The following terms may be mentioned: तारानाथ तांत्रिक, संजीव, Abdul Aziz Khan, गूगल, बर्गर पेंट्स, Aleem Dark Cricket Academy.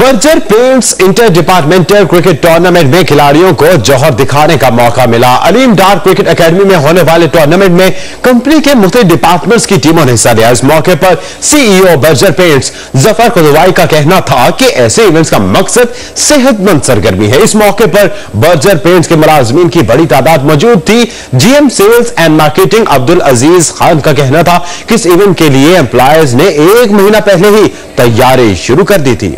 बर्गर पेंट्स inter departmental cricket tournament में खिलाड़ियों को जौहर दिखाने का मौका मिला। अलीम डार्क क्रिकेट एकेडमी में होने वाले टूर्नामेंट में कंपनी के मुख्तलिफ डिपार्टमेंट्स की टीमों ने हिस्सा लिया। इस मौके पर सीईओ बर्गर पेंट्स जफर का कहना था कि ऐसे इवेंट्स का मकसद सेहतमंद सरगर्मी है। इस मौके पर बर्गर पेंट्स के मुलाजमीन की बड़ी तादाद मौजूद थी। GM sales and marketing Abdul Aziz Khan का कहना था कि इस इवेंट के लिए एम्प्लॉयज ने एक महीना पहले ही तैयारी शुरू कर दी थी।